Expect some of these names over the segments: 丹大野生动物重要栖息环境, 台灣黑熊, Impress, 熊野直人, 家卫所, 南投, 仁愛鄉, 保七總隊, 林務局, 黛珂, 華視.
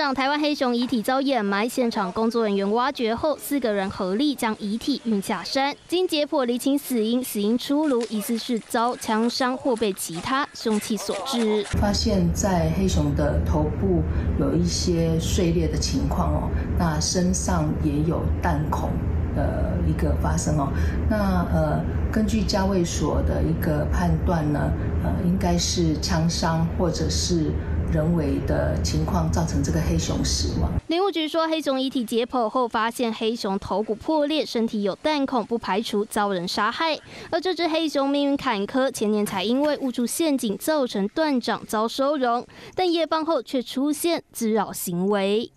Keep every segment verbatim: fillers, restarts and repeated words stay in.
长台湾黑熊遗体遭掩埋，现场工作人员挖掘后，四个人合力将遗体运下山，经解剖厘清死因，死因出炉，疑似是遭枪伤或被其他凶器所致。发现在黑熊的头部有一些碎裂的情况哦，那身上也有弹孔。 呃，一个发生哦，那呃，根据家卫所的一个判断呢，呃，应该是枪伤或者是人为的情况造成这个黑熊死亡。林务局说，黑熊遗体解剖后发现黑熊头骨破裂，身体有弹孔，不排除遭人杀害。而这只黑熊命运坎坷，前年才因为误触陷阱造成断掌遭收容，但夜放后却出现滋扰行为。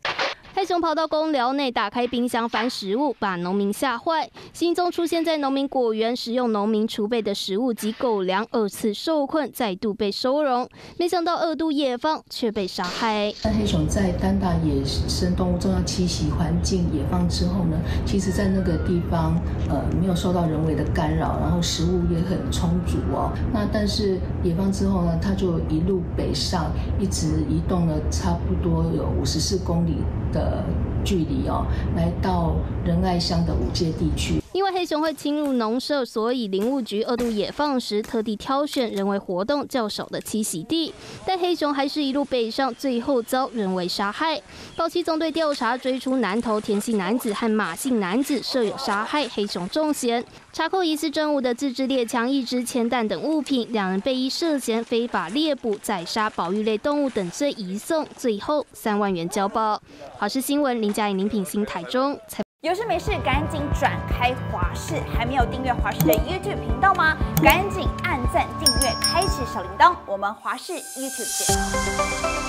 黑熊跑到公寮内，打开冰箱翻食物，把农民吓坏。行踪出现在农民果园，食用农民储备的食物及狗粮，二次受困，再度被收容。没想到二度夜放却被杀害。那黑熊在丹大野生动物重要栖息环境野放之后呢，其实在那个地方呃没有受到人为的干扰，然后食物也很充足哦。那但是野放之后呢，它就一路北上，一直移动了差不多有五十四公里的。 的距离哦，来到仁爱乡的五街地区。因为黑熊会侵入农舍，所以林务局二度野放时特地挑选人为活动较少的栖息地，但黑熊还是一路北上，最后遭人为杀害。保七纵队调查追出南投田姓男子和马姓男子设有杀害黑熊重嫌，查扣疑似证物的自制猎枪一支、铅弹等物品，两人被依涉嫌非法猎捕、宰杀保育类动物等罪移送，最后三万元交保。好事新闻林佳颖、林品欣台中。 有事没事，赶紧转开华视！还没有订阅华视的 YouTube 频道吗？赶紧按赞、订阅、开启小铃铛！我们华视 YouTube 见。